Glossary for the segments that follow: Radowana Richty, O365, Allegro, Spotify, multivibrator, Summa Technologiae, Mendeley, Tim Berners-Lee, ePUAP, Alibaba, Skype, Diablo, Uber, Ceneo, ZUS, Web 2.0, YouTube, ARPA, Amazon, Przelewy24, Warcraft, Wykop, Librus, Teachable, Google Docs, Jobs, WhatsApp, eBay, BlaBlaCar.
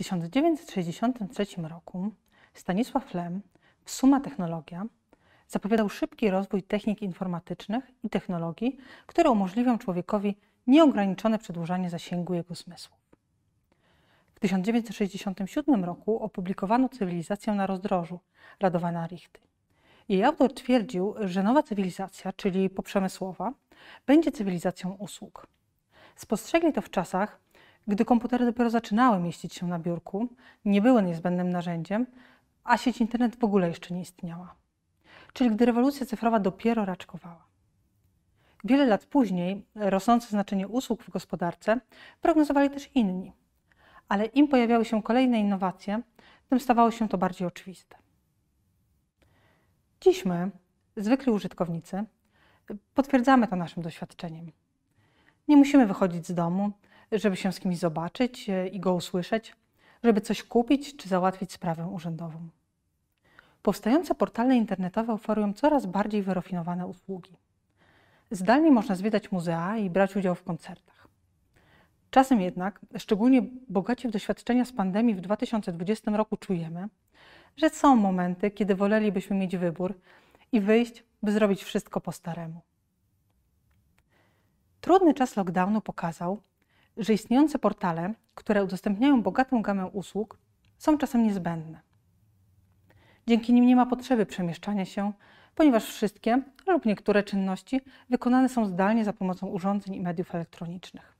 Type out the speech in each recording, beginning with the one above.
W 1963 roku Stanisław Lem w Summa Technologiae zapowiadał szybki rozwój technik informatycznych i technologii, które umożliwią człowiekowi nieograniczone przedłużanie zasięgu jego zmysłów. W 1967 roku opublikowano Cywilizację na rozdrożu Radowana Richty. Jej autor twierdził, że nowa cywilizacja, czyli poprzemysłowa, będzie cywilizacją usług. Spostrzegli to w czasach, gdy komputery dopiero zaczynały mieścić się na biurku, nie były niezbędnym narzędziem, a sieć internet w ogóle jeszcze nie istniała. Czyli gdy rewolucja cyfrowa dopiero raczkowała. Wiele lat później rosnące znaczenie usług w gospodarce prognozowali też inni. Ale im pojawiały się kolejne innowacje, tym stawało się to bardziej oczywiste. Dziś my, zwykli użytkownicy, potwierdzamy to naszym doświadczeniem. Nie musimy wychodzić z domu, żeby się z kimś zobaczyć i go usłyszeć, żeby coś kupić czy załatwić sprawę urzędową. Powstające portale internetowe oferują coraz bardziej wyrofinowane usługi. Zdalnie można zwiedzać muzea i brać udział w koncertach. Czasem jednak, szczególnie bogaci w doświadczenia z pandemii w 2020 roku czujemy, że są momenty, kiedy wolelibyśmy mieć wybór i wyjść, by zrobić wszystko po staremu. Trudny czas lockdownu pokazał, że istniejące portale, które udostępniają bogatą gamę usług, są czasem niezbędne. Dzięki nim nie ma potrzeby przemieszczania się, ponieważ wszystkie lub niektóre czynności wykonane są zdalnie za pomocą urządzeń i mediów elektronicznych,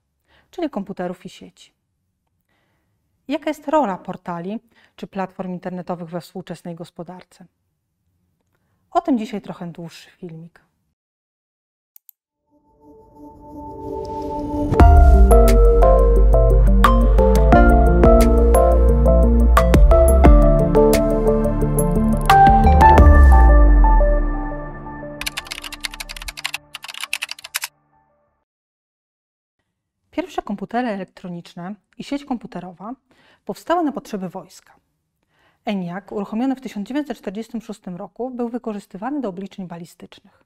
czyli komputerów i sieci. Jaka jest rola portali czy platform internetowych we współczesnej gospodarce? O tym dzisiaj trochę dłuższy filmik. Pierwsze komputery elektroniczne i sieć komputerowa powstały na potrzeby wojska. ENIAC, uruchomiony w 1946 roku, był wykorzystywany do obliczeń balistycznych.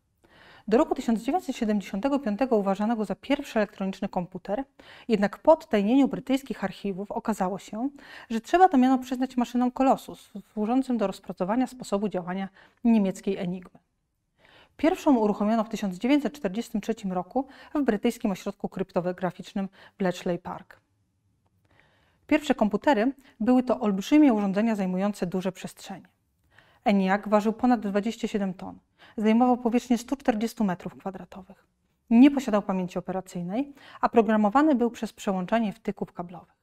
Do roku 1975 uważano go za pierwszy elektroniczny komputer, jednak po odtajnieniu brytyjskich archiwów okazało się, że trzeba to miano przyznać maszynom Colossus, służącym do rozpracowania sposobu działania niemieckiej Enigmy. Pierwszą uruchomiono w 1943 roku w brytyjskim ośrodku kryptograficznym Bletchley Park. Pierwsze komputery były to olbrzymie urządzenia zajmujące duże przestrzenie. ENIAC ważył ponad 27 ton, zajmował powierzchnię 140 m2. Nie posiadał pamięci operacyjnej, a programowany był przez przełączanie wtyków kablowych.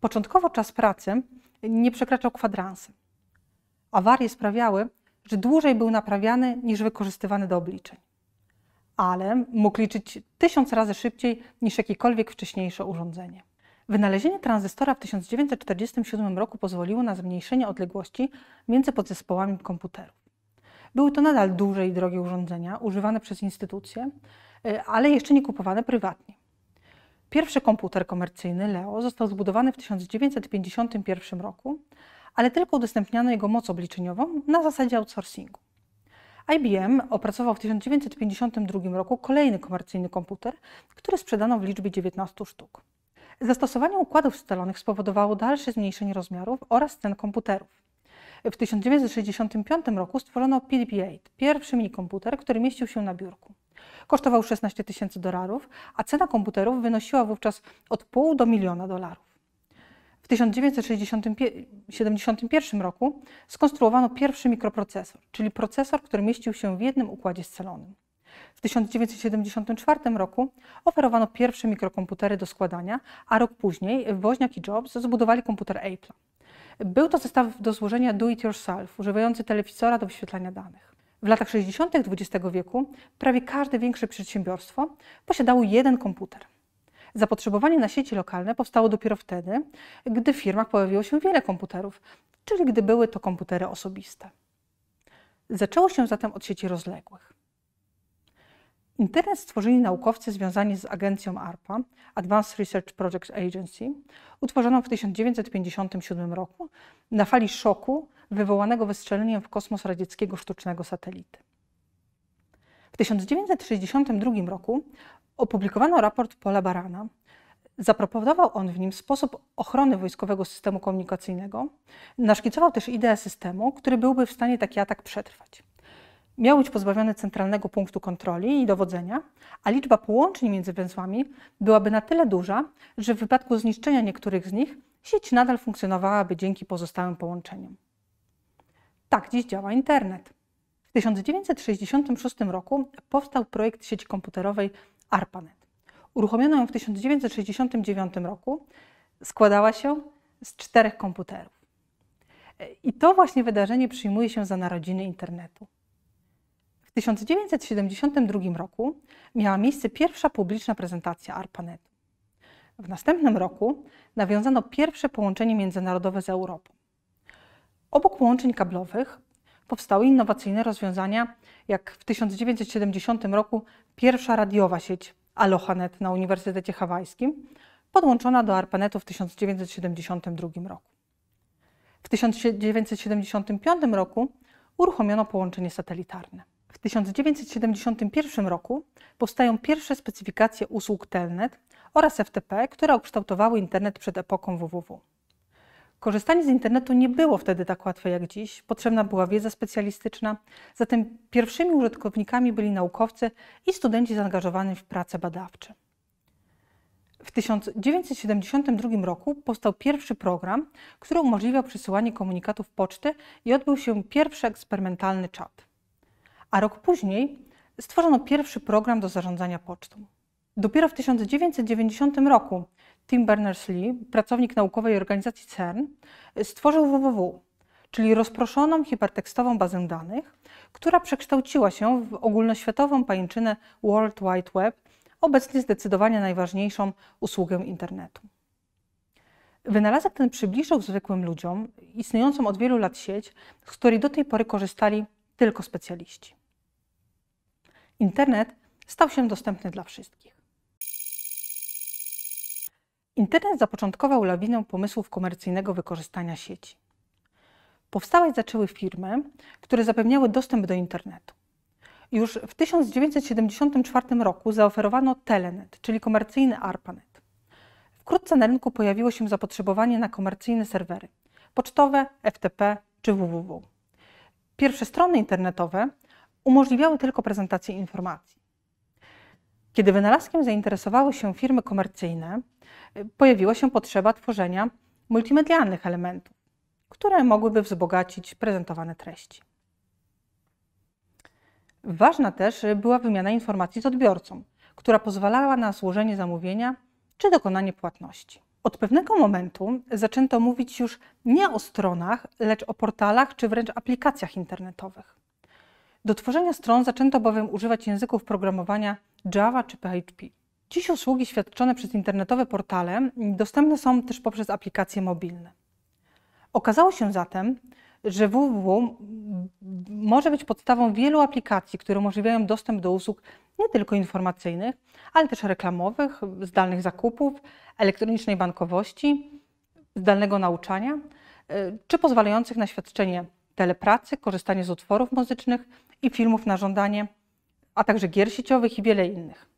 Początkowo czas pracy nie przekraczał kwadransa. Awarie sprawiały, że dłużej był naprawiany niż wykorzystywany do obliczeń. Ale mógł liczyć 1000 razy szybciej niż jakiekolwiek wcześniejsze urządzenie. Wynalezienie tranzystora w 1947 roku pozwoliło na zmniejszenie odległości między podzespołami komputerów. Były to nadal duże i drogie urządzenia, używane przez instytucje, ale jeszcze nie kupowane prywatnie. Pierwszy komputer komercyjny, Leo, został zbudowany w 1951 roku, ale tylko udostępniano jego moc obliczeniową na zasadzie outsourcingu. IBM opracował w 1952 roku kolejny komercyjny komputer, który sprzedano w liczbie 19 sztuk. Zastosowanie układów scalonych spowodowało dalsze zmniejszenie rozmiarów oraz cen komputerów. W 1965 roku stworzono PDP-8, pierwszy minikomputer, który mieścił się na biurku. Kosztował $16 000, a cena komputerów wynosiła wówczas od pół do $1 000 000. W 1971 roku skonstruowano pierwszy mikroprocesor, czyli procesor, który mieścił się w jednym układzie scalonym. W 1974 roku oferowano pierwsze mikrokomputery do składania, a rok później Woźniak i Jobs zbudowali komputer Apple'a. Był to zestaw do złożenia do-it-yourself, używający telewizora do wyświetlania danych. W latach 60. XX wieku prawie każde większe przedsiębiorstwo posiadało jeden komputer. Zapotrzebowanie na sieci lokalne powstało dopiero wtedy, gdy w firmach pojawiło się wiele komputerów, czyli gdy były to komputery osobiste. Zaczęło się zatem od sieci rozległych. Internet stworzyli naukowcy związani z agencją ARPA, Advanced Research Projects Agency, utworzoną w 1957 roku na fali szoku wywołanego wystrzeleniem w kosmos radzieckiego sztucznego satelity. W 1962 roku opublikowano raport Pola Barana Zaproponował on w nim sposób ochrony wojskowego systemu komunikacyjnego. Naszkicował też ideę systemu, który byłby w stanie taki atak przetrwać. Miał być pozbawiony centralnego punktu kontroli i dowodzenia, a liczba połączeń między węzłami byłaby na tyle duża, że w wypadku zniszczenia niektórych z nich sieć nadal funkcjonowałaby dzięki pozostałym połączeniom. Tak dziś działa internet. W 1966 roku powstał projekt sieci komputerowej ARPANET. Uruchomiono ją w 1969 roku. Składała się z 4 komputerów. I to właśnie wydarzenie przyjmuje się za narodziny internetu. W 1972 roku miała miejsce pierwsza publiczna prezentacja ARPANETu. W następnym roku nawiązano pierwsze połączenie międzynarodowe z Europą. Obok połączeń kablowych powstały innowacyjne rozwiązania, jak w 1970 roku pierwsza radiowa sieć AlohaNet na Uniwersytecie Hawajskim, podłączona do ARPANETu w 1972 roku. W 1975 roku uruchomiono połączenie satelitarne. W 1971 roku powstają pierwsze specyfikacje usług Telnet oraz FTP, które ukształtowały internet przed epoką www. Korzystanie z internetu nie było wtedy tak łatwe jak dziś, potrzebna była wiedza specjalistyczna, zatem pierwszymi użytkownikami byli naukowcy i studenci zaangażowani w prace badawcze. W 1972 roku powstał pierwszy program, który umożliwiał przesyłanie komunikatów poczty i odbył się pierwszy eksperymentalny czat. A rok później stworzono pierwszy program do zarządzania pocztą. Dopiero w 1990 roku Tim Berners-Lee, pracownik naukowej organizacji CERN, stworzył WWW, czyli rozproszoną hipertekstową bazę danych, która przekształciła się w ogólnoświatową pajęczynę World Wide Web, obecnie zdecydowanie najważniejszą usługę internetu. Wynalazek ten przybliżył zwykłym ludziom istniejącą od wielu lat sieć, z której do tej pory korzystali tylko specjaliści. Internet stał się dostępny dla wszystkich. Internet zapoczątkował lawinę pomysłów komercyjnego wykorzystania sieci. Powstawać zaczęły firmy, które zapewniały dostęp do internetu. Już w 1974 roku zaoferowano Telenet, czyli komercyjny ARPANET. Wkrótce na rynku pojawiło się zapotrzebowanie na komercyjne serwery pocztowe, FTP czy www. Pierwsze strony internetowe umożliwiały tylko prezentację informacji. Kiedy wynalazkiem zainteresowały się firmy komercyjne, pojawiła się potrzeba tworzenia multimedialnych elementów, które mogłyby wzbogacić prezentowane treści. Ważna też była wymiana informacji z odbiorcą, która pozwalała na złożenie zamówienia czy dokonanie płatności. Od pewnego momentu zaczęto mówić już nie o stronach, lecz o portalach czy wręcz aplikacjach internetowych. Do tworzenia stron zaczęto bowiem używać języków programowania Java czy PHP. Dziś usługi świadczone przez internetowe portale dostępne są też poprzez aplikacje mobilne. Okazało się zatem, że www może być podstawą wielu aplikacji, które umożliwiają dostęp do usług nie tylko informacyjnych, ale też reklamowych, zdalnych zakupów, elektronicznej bankowości, zdalnego nauczania, czy pozwalających na świadczenie telepracy, korzystanie z utworów muzycznych i filmów na żądanie, a także gier sieciowych i wiele innych.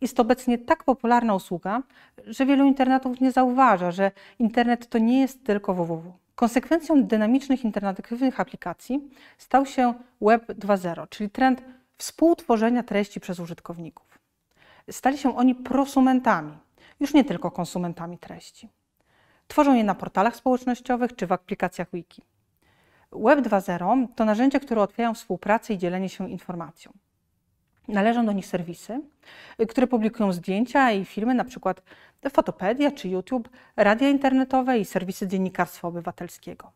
Jest to obecnie tak popularna usługa, że wielu internautów nie zauważa, że internet to nie jest tylko www. Konsekwencją dynamicznych internetywnych aplikacji stał się Web 2.0, czyli trend współtworzenia treści przez użytkowników. Stali się oni prosumentami, już nie tylko konsumentami treści. Tworzą je na portalach społecznościowych czy w aplikacjach wiki. Web 2.0 to narzędzia, które ułatwiają współpracę i dzielenie się informacją. Należą do nich serwisy, które publikują zdjęcia i filmy, np. Fotopedia czy YouTube, radia internetowe i serwisy dziennikarstwa obywatelskiego.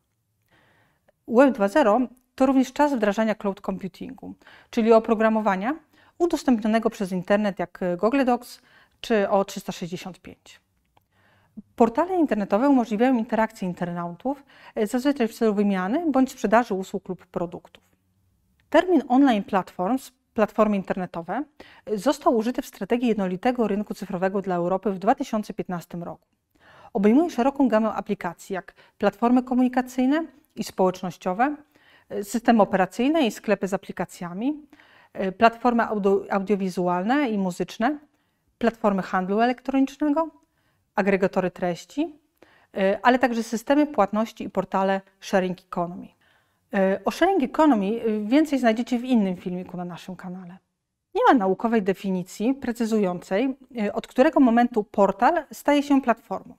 Web 2.0 to również czas wdrażania cloud computingu, czyli oprogramowania udostępnionego przez internet jak Google Docs czy O365. Portale internetowe umożliwiają interakcję internautów, zazwyczaj w celu wymiany bądź sprzedaży usług lub produktów. Termin online platforms, platformy internetowe, został użyty w strategii jednolitego rynku cyfrowego dla Europy w 2015 roku. Obejmuje szeroką gamę aplikacji, jak platformy komunikacyjne i społecznościowe, systemy operacyjne i sklepy z aplikacjami, platformy audiowizualne i muzyczne, platformy handlu elektronicznego, agregatory treści, ale także systemy płatności i portale sharing economy. O sharing economy więcej znajdziecie w innym filmiku na naszym kanale. Nie ma naukowej definicji precyzującej, od którego momentu portal staje się platformą.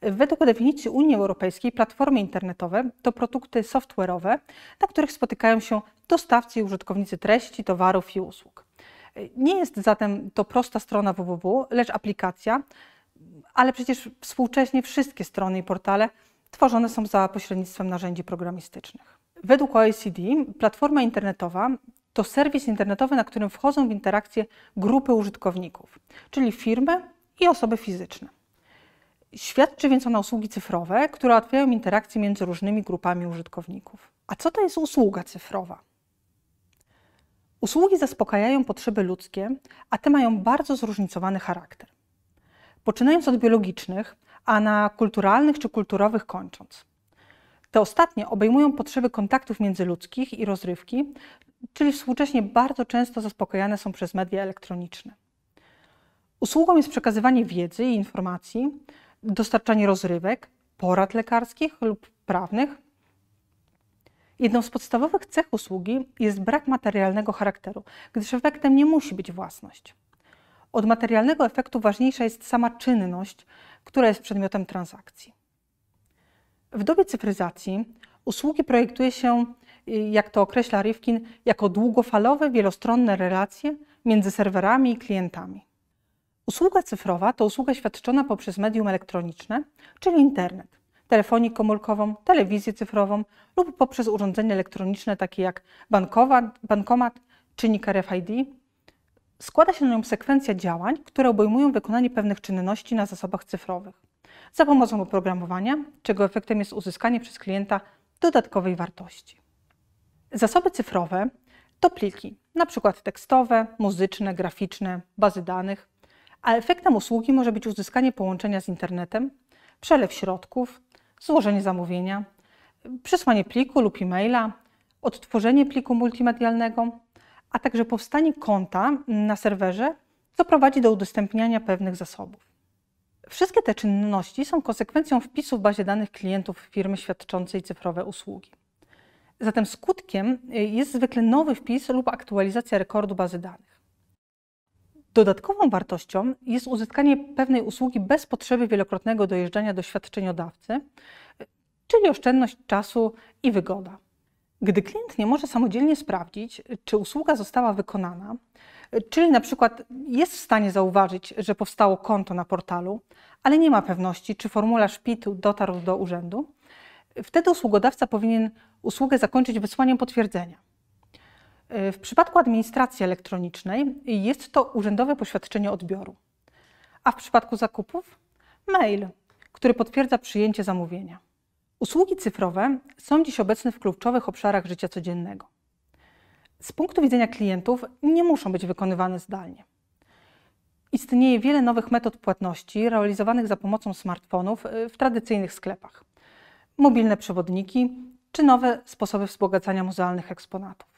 Według definicji Unii Europejskiej platformy internetowe to produkty software'owe, na których spotykają się dostawcy i użytkownicy treści, towarów i usług. Nie jest zatem to prosta strona www, lecz aplikacja, ale przecież współcześnie wszystkie strony i portale tworzone są za pośrednictwem narzędzi programistycznych. Według OECD platforma internetowa to serwis internetowy, na którym wchodzą w interakcję grupy użytkowników, czyli firmy i osoby fizyczne. Świadczy więc ona usługi cyfrowe, które ułatwiają interakcję między różnymi grupami użytkowników. A co to jest usługa cyfrowa? Usługi zaspokajają potrzeby ludzkie, a te mają bardzo zróżnicowany charakter. Poczynając od biologicznych, a na kulturalnych czy kulturowych kończąc. Te ostatnie obejmują potrzeby kontaktów międzyludzkich i rozrywki, czyli współcześnie bardzo często zaspokajane są przez media elektroniczne. Usługą jest przekazywanie wiedzy i informacji, dostarczanie rozrywek, porad lekarskich lub prawnych. Jedną z podstawowych cech usługi jest brak materialnego charakteru, gdyż efektem nie musi być własność. Od materialnego efektu ważniejsza jest sama czynność, która jest przedmiotem transakcji. W dobie cyfryzacji usługi projektuje się, jak to określa Rifkin, jako długofalowe, wielostronne relacje między serwerami i klientami. Usługa cyfrowa to usługa świadczona poprzez medium elektroniczne, czyli internet, telefonię komórkową, telewizję cyfrową lub poprzez urządzenia elektroniczne takie jak bankomat, czynnik RFID. Składa się na nią sekwencja działań, które obejmują wykonanie pewnych czynności na zasobach cyfrowych za pomocą oprogramowania, czego efektem jest uzyskanie przez klienta dodatkowej wartości. Zasoby cyfrowe to pliki, np. tekstowe, muzyczne, graficzne, bazy danych, a efektem usługi może być uzyskanie połączenia z internetem, przelew środków, złożenie zamówienia, przesłanie pliku lub e-maila, odtworzenie pliku multimedialnego, a także powstanie konta na serwerze, co prowadzi do udostępniania pewnych zasobów. Wszystkie te czynności są konsekwencją wpisu w bazie danych klientów firmy świadczącej cyfrowe usługi. Zatem skutkiem jest zwykle nowy wpis lub aktualizacja rekordu bazy danych. Dodatkową wartością jest uzyskanie pewnej usługi bez potrzeby wielokrotnego dojeżdżania do świadczeniodawcy, czyli oszczędność czasu i wygoda. Gdy klient nie może samodzielnie sprawdzić, czy usługa została wykonana, czyli na przykład jest w stanie zauważyć, że powstało konto na portalu, ale nie ma pewności, czy formularz PIT dotarł do urzędu, wtedy usługodawca powinien usługę zakończyć wysłaniem potwierdzenia. W przypadku administracji elektronicznej jest to urzędowe poświadczenie odbioru, a w przypadku zakupów mail, który potwierdza przyjęcie zamówienia. Usługi cyfrowe są dziś obecne w kluczowych obszarach życia codziennego. Z punktu widzenia klientów nie muszą być wykonywane zdalnie. Istnieje wiele nowych metod płatności realizowanych za pomocą smartfonów w tradycyjnych sklepach, mobilne przewodniki czy nowe sposoby wzbogacania muzealnych eksponatów.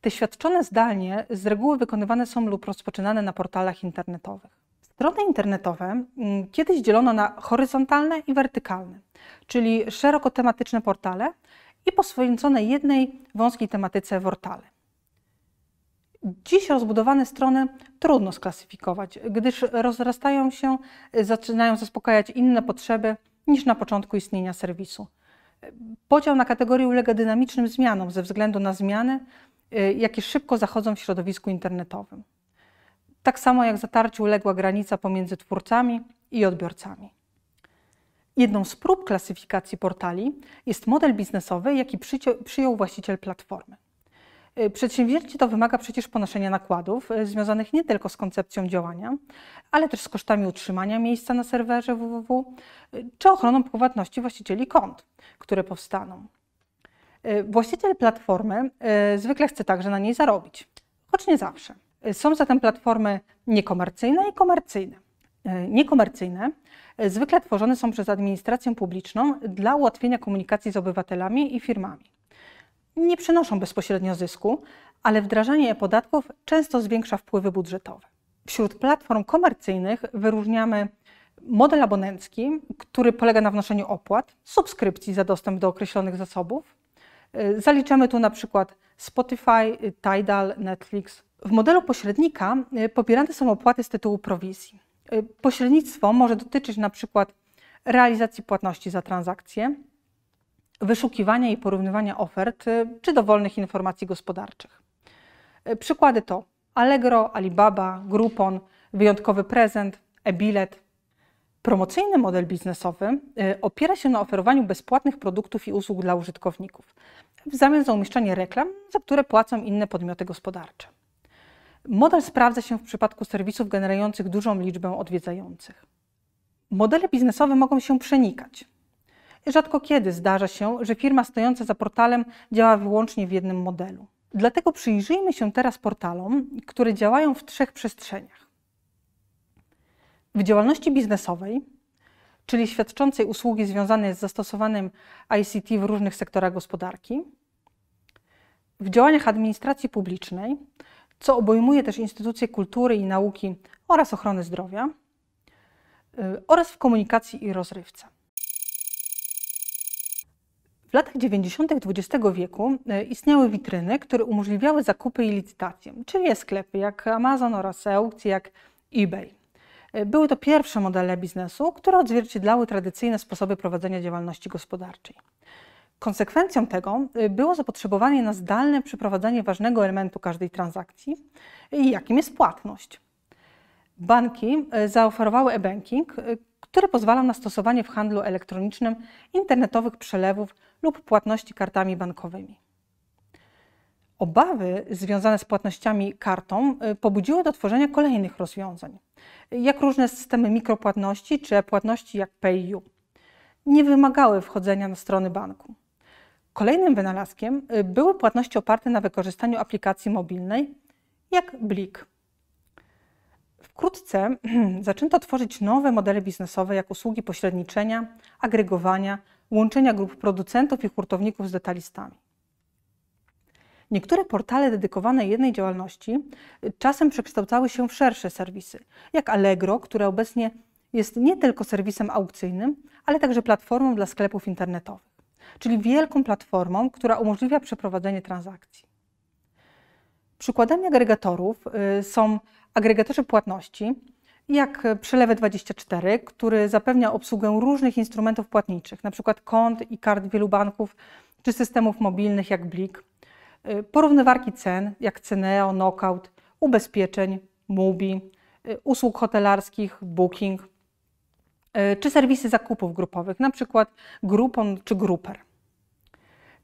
Te świadczone zdalnie z reguły wykonywane są lub rozpoczynane na portalach internetowych. Strony internetowe kiedyś dzielono na horyzontalne i wertykalne, czyli szeroko tematyczne portale i poświęcone jednej wąskiej tematyce portale. Dziś rozbudowane strony trudno sklasyfikować, gdyż rozrastają się, zaczynają zaspokajać inne potrzeby niż na początku istnienia serwisu. Podział na kategorie ulega dynamicznym zmianom ze względu na zmiany, jakie szybko zachodzą w środowisku internetowym. Tak samo jak zatarciu uległa granica pomiędzy twórcami i odbiorcami. Jedną z prób klasyfikacji portali jest model biznesowy, jaki przyjął właściciel platformy. Przedsięwzięcie to wymaga przecież ponoszenia nakładów związanych nie tylko z koncepcją działania, ale też z kosztami utrzymania miejsca na serwerze www czy ochroną prywatności właścicieli kont, które powstaną. Właściciel platformy zwykle chce także na niej zarobić, choć nie zawsze. Są zatem platformy niekomercyjne i komercyjne. Niekomercyjne zwykle tworzone są przez administrację publiczną dla ułatwienia komunikacji z obywatelami i firmami. Nie przynoszą bezpośrednio zysku, ale wdrażanie e-podatków często zwiększa wpływy budżetowe. Wśród platform komercyjnych wyróżniamy model abonencki, który polega na wnoszeniu opłat, subskrypcji za dostęp do określonych zasobów. Zaliczamy tu na przykład Spotify, Tidal, Netflix. W modelu pośrednika pobierane są opłaty z tytułu prowizji. Pośrednictwo może dotyczyć na przykład realizacji płatności za transakcje, wyszukiwania i porównywania ofert czy dowolnych informacji gospodarczych. Przykłady to Allegro, Alibaba, Groupon, wyjątkowy prezent, e-bilet. Promocyjny model biznesowy opiera się na oferowaniu bezpłatnych produktów i usług dla użytkowników w zamian za umieszczanie reklam, za które płacą inne podmioty gospodarcze. Model sprawdza się w przypadku serwisów generujących dużą liczbę odwiedzających. Modele biznesowe mogą się przenikać. Rzadko kiedy zdarza się, że firma stojąca za portalem działa wyłącznie w jednym modelu. Dlatego przyjrzyjmy się teraz portalom, które działają w trzech przestrzeniach. W działalności biznesowej, czyli świadczącej usługi związane z zastosowaniem ICT w różnych sektorach gospodarki, w działaniach administracji publicznej, co obejmuje też instytucje kultury i nauki oraz ochrony zdrowia, oraz w komunikacji i rozrywce. W latach 90. XX wieku istniały witryny, które umożliwiały zakupy i licytacje, czyli e-sklepy jak Amazon oraz e-aukcje jak eBay. Były to pierwsze modele biznesu, które odzwierciedlały tradycyjne sposoby prowadzenia działalności gospodarczej. Konsekwencją tego było zapotrzebowanie na zdalne przeprowadzanie ważnego elementu każdej transakcji, jakim jest płatność. Banki zaoferowały e-banking, który pozwalał na stosowanie w handlu elektronicznym internetowych przelewów lub płatności kartami bankowymi. Obawy związane z płatnościami kartą pobudziły do tworzenia kolejnych rozwiązań, jak różne systemy mikropłatności czy płatności jak PayU. Nie wymagały wchodzenia na strony banku. Kolejnym wynalazkiem były płatności oparte na wykorzystaniu aplikacji mobilnej jak Blik. Wkrótce zaczęto tworzyć nowe modele biznesowe jak usługi pośredniczenia, agregowania, łączenia grup producentów i hurtowników z detalistami. Niektóre portale dedykowane jednej działalności czasem przekształcały się w szersze serwisy, jak Allegro, które obecnie jest nie tylko serwisem aukcyjnym, ale także platformą dla sklepów internetowych, czyli wielką platformą, która umożliwia przeprowadzenie transakcji. Przykładami agregatorów są agregatorzy płatności, jak Przelewy24, który zapewnia obsługę różnych instrumentów płatniczych, np. kont i kart wielu banków, czy systemów mobilnych jak Blik, porównywarki cen jak Ceneo, Knockout, ubezpieczeń, Mubi, usług hotelarskich, Booking, czy serwisy zakupów grupowych, np. Groupon czy Grouper.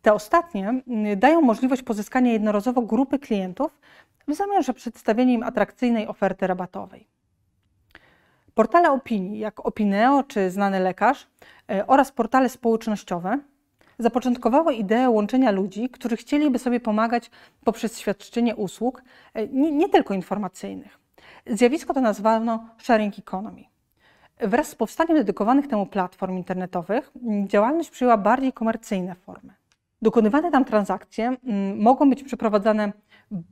Te ostatnie dają możliwość pozyskania jednorazowo grupy klientów w zamian za przedstawienie im atrakcyjnej oferty rabatowej. Portale opinii, jak Opineo czy Znany Lekarz oraz portale społecznościowe zapoczątkowały ideę łączenia ludzi, którzy chcieliby sobie pomagać poprzez świadczenie usług, nie tylko informacyjnych. Zjawisko to nazwano sharing economy. Wraz z powstaniem dedykowanych temu platform internetowych działalność przyjęła bardziej komercyjne formy. Dokonywane tam transakcje mogą być przeprowadzane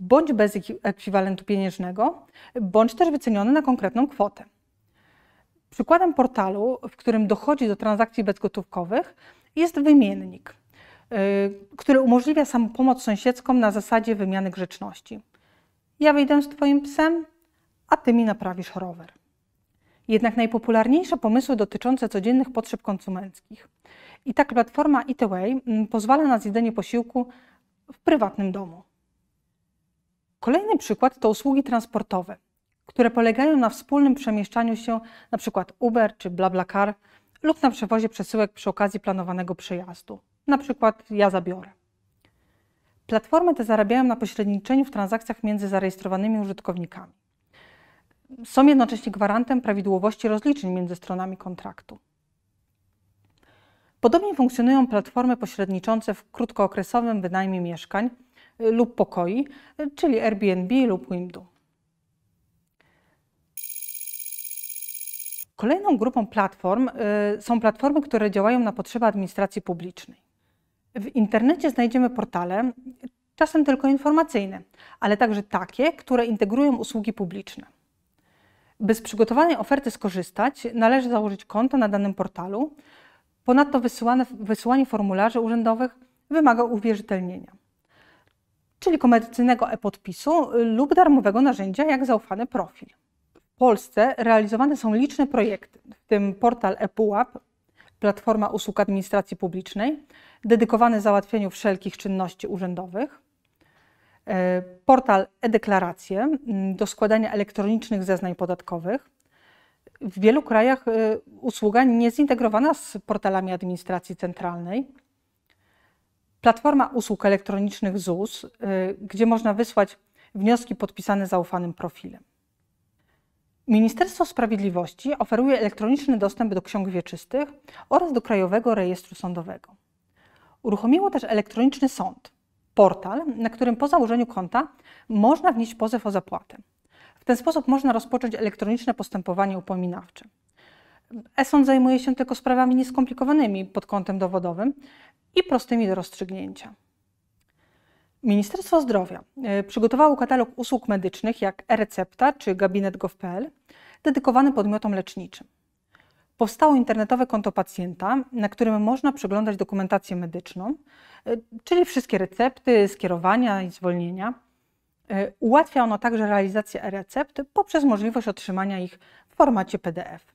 bądź bez ekwiwalentu pieniężnego, bądź też wycenione na konkretną kwotę. Przykładem portalu, w którym dochodzi do transakcji bezgotówkowych, jest wymiennik, który umożliwia samopomoc sąsiedzką na zasadzie wymiany grzeczności. Ja wyjdę z twoim psem, a ty mi naprawisz rower. Jednak najpopularniejsze pomysły dotyczące codziennych potrzeb konsumenckich. I tak platforma Eataway pozwala na zjedzenie posiłku w prywatnym domu. Kolejny przykład to usługi transportowe, które polegają na wspólnym przemieszczaniu się np. Uber czy BlaBlaCar lub na przewozie przesyłek przy okazji planowanego przejazdu, np. ja zabiorę. Platformy te zarabiają na pośredniczeniu w transakcjach między zarejestrowanymi użytkownikami. Są jednocześnie gwarantem prawidłowości rozliczeń między stronami kontraktu. Podobnie funkcjonują platformy pośredniczące w krótkookresowym wynajmie mieszkań lub pokoi, czyli Airbnb lub Wimdu. Kolejną grupą platform są platformy, które działają na potrzeby administracji publicznej. W internecie znajdziemy portale, czasem tylko informacyjne, ale także takie, które integrują usługi publiczne. By z przygotowanej oferty skorzystać, należy założyć konto na danym portalu. Ponadto wysyłanie formularzy urzędowych wymaga uwierzytelnienia, czyli komercyjnego e-podpisu lub darmowego narzędzia jak zaufany profil. W Polsce realizowane są liczne projekty, w tym portal ePUAP, Platforma Usług Administracji Publicznej, dedykowany załatwieniu wszelkich czynności urzędowych, portal e-Deklaracje do składania elektronicznych zeznań podatkowych. W wielu krajach usługa niezintegrowana z portalami administracji centralnej. Platforma usług elektronicznych ZUS, gdzie można wysłać wnioski podpisane zaufanym profilem. Ministerstwo Sprawiedliwości oferuje elektroniczny dostęp do ksiąg wieczystych oraz do Krajowego Rejestru Sądowego. Uruchomiło też elektroniczny sąd, portal, na którym po założeniu konta można wnieść pozew o zapłatę. W ten sposób można rozpocząć elektroniczne postępowanie upominawcze. E-Sąd zajmuje się tylko sprawami nieskomplikowanymi pod kątem dowodowym i prostymi do rozstrzygnięcia. Ministerstwo Zdrowia przygotowało katalog usług medycznych jak e-recepta czy gabinet.gov.pl dedykowany podmiotom leczniczym. Powstało internetowe konto pacjenta, na którym można przeglądać dokumentację medyczną, czyli wszystkie recepty, skierowania i zwolnienia. Ułatwia ono także realizację e-recept poprzez możliwość otrzymania ich w formacie PDF.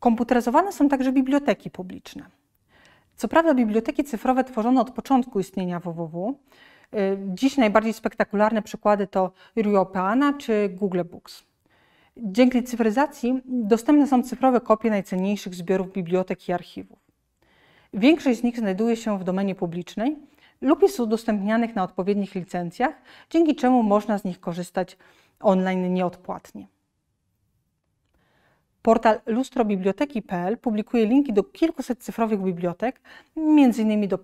Komputeryzowane są także biblioteki publiczne. Co prawda biblioteki cyfrowe tworzono od początku istnienia www. Dziś najbardziej spektakularne przykłady to Europeana czy Google Books. Dzięki cyfryzacji dostępne są cyfrowe kopie najcenniejszych zbiorów bibliotek i archiwów. Większość z nich znajduje się w domenie publicznej lub jest udostępnianych na odpowiednich licencjach, dzięki czemu można z nich korzystać online nieodpłatnie. Portal lustrobiblioteki.pl publikuje linki do kilkuset cyfrowych bibliotek, m.in. do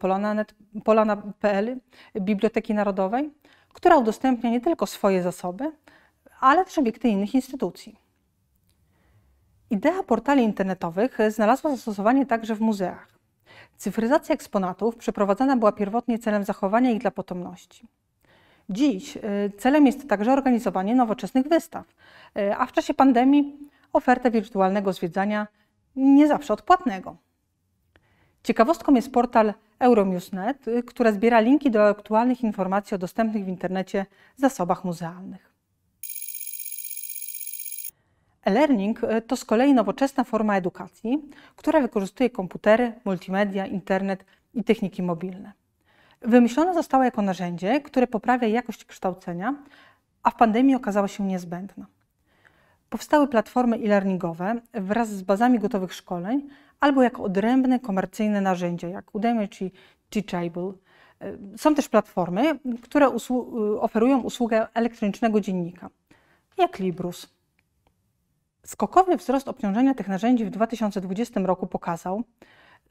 polana.pl Biblioteki Narodowej, która udostępnia nie tylko swoje zasoby, ale też obiekty innych instytucji. Idea portali internetowych znalazła zastosowanie także w muzeach. Cyfryzacja eksponatów przeprowadzana była pierwotnie celem zachowania ich dla potomności. Dziś celem jest także organizowanie nowoczesnych wystaw, a w czasie pandemii ofertę wirtualnego zwiedzania, nie zawsze odpłatnego. Ciekawostką jest portal Euromusenet, która zbiera linki do aktualnych informacji o dostępnych w internecie zasobach muzealnych. E-learning to z kolei nowoczesna forma edukacji, która wykorzystuje komputery, multimedia, internet i techniki mobilne. Wymyślona została jako narzędzie, które poprawia jakość kształcenia, a w pandemii okazała się niezbędna. Powstały platformy e-learningowe wraz z bazami gotowych szkoleń albo jako odrębne komercyjne narzędzia, jak Udemy czy Teachable. Są też platformy, które oferują usługę elektronicznego dziennika, jak Librus. Skokowy wzrost obciążenia tych narzędzi w 2020 roku pokazał,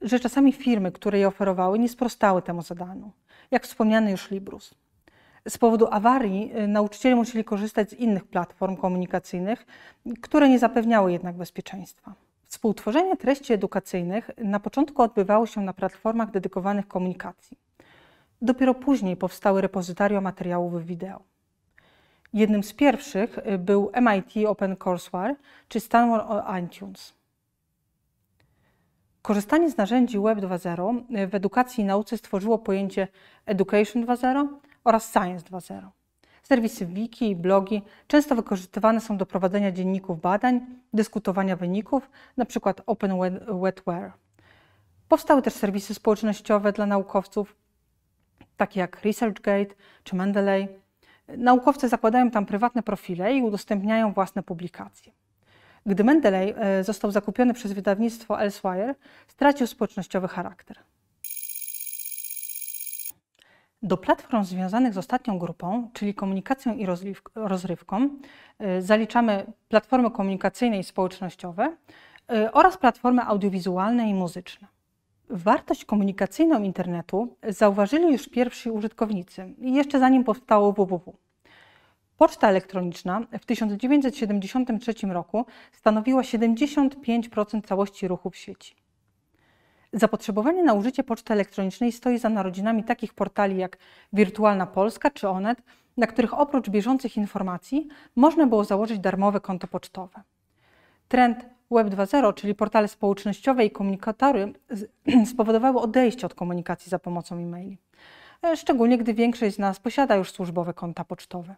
że czasami firmy, które je oferowały, nie sprostały temu zadaniu, jak wspomniany już Librus. Z powodu awarii nauczyciele musieli korzystać z innych platform komunikacyjnych, które nie zapewniały jednak bezpieczeństwa. Współtworzenie treści edukacyjnych na początku odbywało się na platformach dedykowanych komunikacji. Dopiero później powstały repozytoria materiałów wideo. Jednym z pierwszych był MIT OpenCourseWare czy Stanford iTunes. Korzystanie z narzędzi Web 2.0 w edukacji i nauce stworzyło pojęcie Education 2.0 oraz Science 2.0. Serwisy wiki i blogi często wykorzystywane są do prowadzenia dzienników badań, dyskutowania wyników, np. OpenWetware. Powstały też serwisy społecznościowe dla naukowców, takie jak ResearchGate czy Mendeley. Naukowcy zakładają tam prywatne profile i udostępniają własne publikacje. Gdy Mendeley został zakupiony przez wydawnictwo Elsevier, stracił społecznościowy charakter. Do platform związanych z ostatnią grupą, czyli komunikacją i rozrywką, zaliczamy platformy komunikacyjne i społecznościowe oraz platformy audiowizualne i muzyczne. Wartość komunikacyjną internetu zauważyli już pierwsi użytkownicy, jeszcze zanim powstało www. Poczta elektroniczna w 1973 roku stanowiła 75% całości ruchu w sieci. Zapotrzebowanie na użycie poczty elektronicznej stoi za narodzinami takich portali jak Wirtualna Polska czy Onet na których oprócz bieżących informacji można było założyć darmowe konto pocztowe. Trend Web 2.0, czyli portale społecznościowe i komunikatory, spowodowały odejście od komunikacji za pomocą e-maili. Szczególnie gdy większość z nas posiada już służbowe konta pocztowe.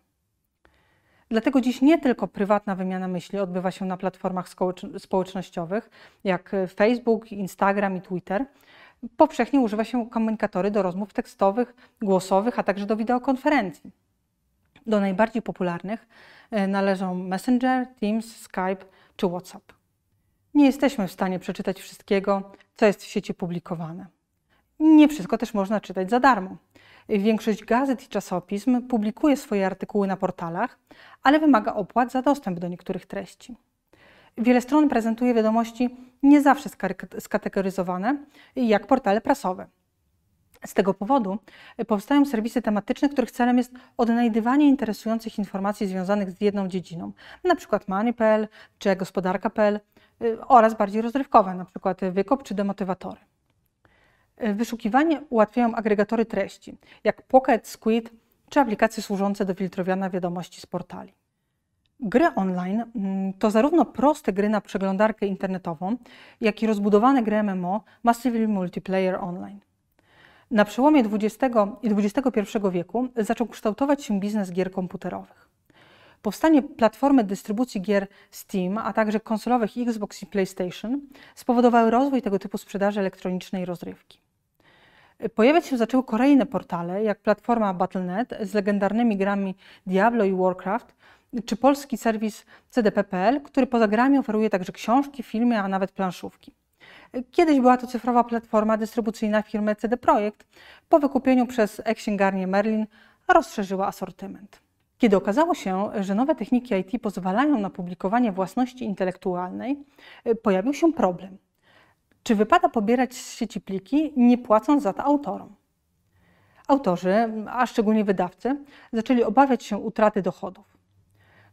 Dlatego dziś nie tylko prywatna wymiana myśli odbywa się na platformach społecznościowych, jak Facebook, Instagram i Twitter. Powszechnie używa się komunikatory do rozmów tekstowych, głosowych, a także do wideokonferencji. Do najbardziej popularnych należą Messenger, Teams, Skype czy WhatsApp. Nie jesteśmy w stanie przeczytać wszystkiego, co jest w sieci publikowane. Nie wszystko też można czytać za darmo. Większość gazet i czasopism publikuje swoje artykuły na portalach, ale wymaga opłat za dostęp do niektórych treści. Wiele stron prezentuje wiadomości nie zawsze skategoryzowane, jak portale prasowe. Z tego powodu powstają serwisy tematyczne, których celem jest odnajdywanie interesujących informacji związanych z jedną dziedziną, np. money.pl czy gospodarka.pl, oraz bardziej rozrywkowe, np. Wykop czy Demotywatory. Wyszukiwanie ułatwiają agregatory treści, jak Pocket, Squid czy aplikacje służące do filtrowania wiadomości z portali. Gry online to zarówno proste gry na przeglądarkę internetową, jak i rozbudowane gry MMO Massively Multiplayer Online. Na przełomie XX i XXI wieku zaczął kształtować się biznes gier komputerowych. Powstanie platformy dystrybucji gier Steam, a także konsolowych Xbox i PlayStation spowodowały rozwój tego typu sprzedaży elektronicznej rozrywki. Pojawiać się zaczęły kolejne portale, jak platforma Battle.net z legendarnymi grami Diablo i Warcraft, czy polski serwis CDP.pl, który poza grami oferuje także książki, filmy, a nawet planszówki. Kiedyś była to cyfrowa platforma dystrybucyjna firmy CD Projekt. Po wykupieniu przez e-księgarnię Merlin rozszerzyła asortyment. Kiedy okazało się, że nowe techniki IT pozwalają na publikowanie własności intelektualnej, pojawił się problem. Czy wypada pobierać z sieci pliki, nie płacąc za to autorom? Autorzy, a szczególnie wydawcy, zaczęli obawiać się utraty dochodów.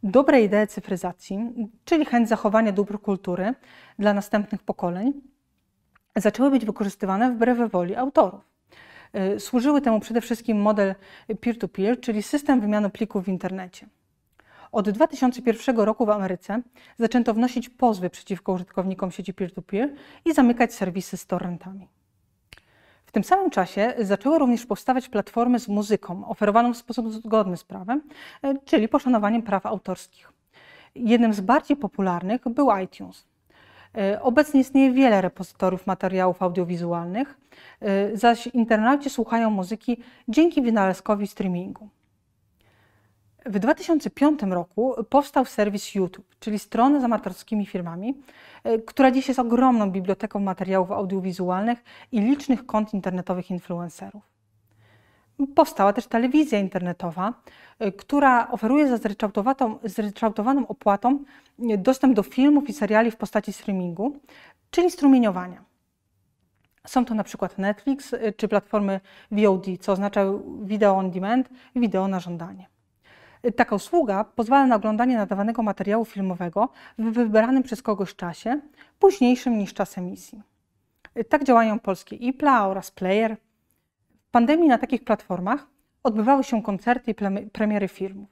Dobre idee cyfryzacji, czyli chęć zachowania dóbr kultury dla następnych pokoleń, zaczęły być wykorzystywane wbrew woli autorów. Służyły temu przede wszystkim model peer-to-peer, czyli system wymiany plików w internecie. Od 2001 roku w Ameryce zaczęto wnosić pozwy przeciwko użytkownikom sieci peer-to-peer i zamykać serwisy z torrentami. W tym samym czasie zaczęły również powstawać platformy z muzyką, oferowaną w sposób zgodny z prawem, czyli poszanowaniem praw autorskich. Jednym z bardziej popularnych był iTunes. Obecnie istnieje wiele repozytoriów materiałów audiowizualnych, zaś internauci słuchają muzyki dzięki wynalazkowi streamingu. W 2005 roku powstał serwis YouTube, czyli strona z amatorskimi firmami, która dziś jest ogromną biblioteką materiałów audiowizualnych i licznych kont internetowych influencerów. Powstała też telewizja internetowa, która oferuje za zryczałtowaną opłatą dostęp do filmów i seriali w postaci streamingu, czyli strumieniowania. Są to np. Netflix czy platformy VOD, co oznacza video on demand, wideo na żądanie. Taka usługa pozwala na oglądanie nadawanego materiału filmowego w wybranym przez kogoś czasie, późniejszym niż czas emisji. Tak działają polskie IPLA oraz Player. W pandemii na takich platformach odbywały się koncerty i premiery filmów.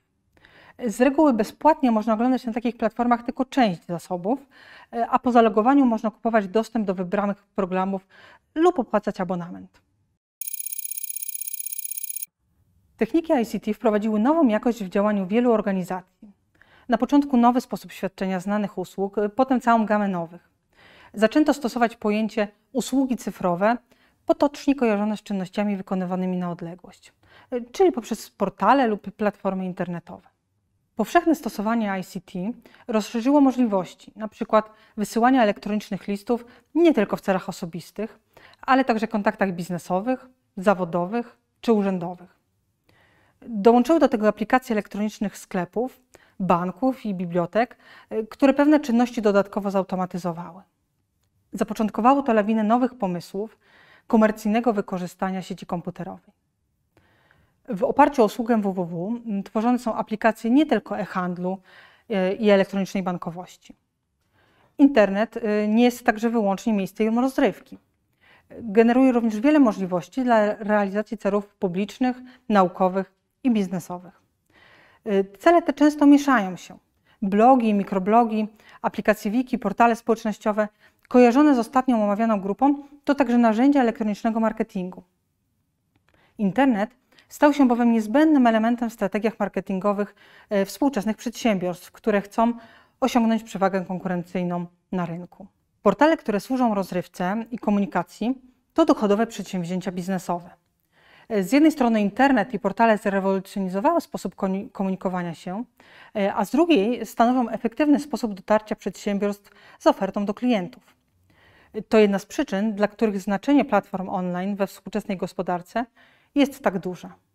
Z reguły bezpłatnie można oglądać na takich platformach tylko część zasobów, a po zalogowaniu można kupować dostęp do wybranych programów lub opłacać abonament. Techniki ICT wprowadziły nową jakość w działaniu wielu organizacji. Na początku nowy sposób świadczenia znanych usług, potem całą gamę nowych. Zaczęto stosować pojęcie usługi cyfrowe, potocznie kojarzone z czynnościami wykonywanymi na odległość, czyli poprzez portale lub platformy internetowe. Powszechne stosowanie ICT rozszerzyło możliwości, np. wysyłania elektronicznych listów nie tylko w celach osobistych, ale także kontaktach biznesowych, zawodowych czy urzędowych. Dołączyły do tego aplikacje elektronicznych sklepów, banków i bibliotek, które pewne czynności dodatkowo zautomatyzowały. Zapoczątkowało to lawinę nowych pomysłów komercyjnego wykorzystania sieci komputerowej. W oparciu o usługę www tworzone są aplikacje nie tylko e-handlu i elektronicznej bankowości. Internet nie jest także wyłącznie miejscem rozrywki. Generuje również wiele możliwości dla realizacji celów publicznych, naukowych i biznesowych. Cele te często mieszają się. Blogi, mikroblogi, aplikacje wiki, portale społecznościowe kojarzone z ostatnią omawianą grupą to także narzędzia elektronicznego marketingu. Internet stał się bowiem niezbędnym elementem w strategiach marketingowych współczesnych przedsiębiorstw, które chcą osiągnąć przewagę konkurencyjną na rynku. Portale, które służą rozrywce i komunikacji, to dochodowe przedsięwzięcia biznesowe. Z jednej strony internet i portale zrewolucjonizowały sposób komunikowania się, a z drugiej stanowią efektywny sposób dotarcia przedsiębiorstw z ofertą do klientów. To jedna z przyczyn, dla których znaczenie platform online we współczesnej gospodarce jest tak duże.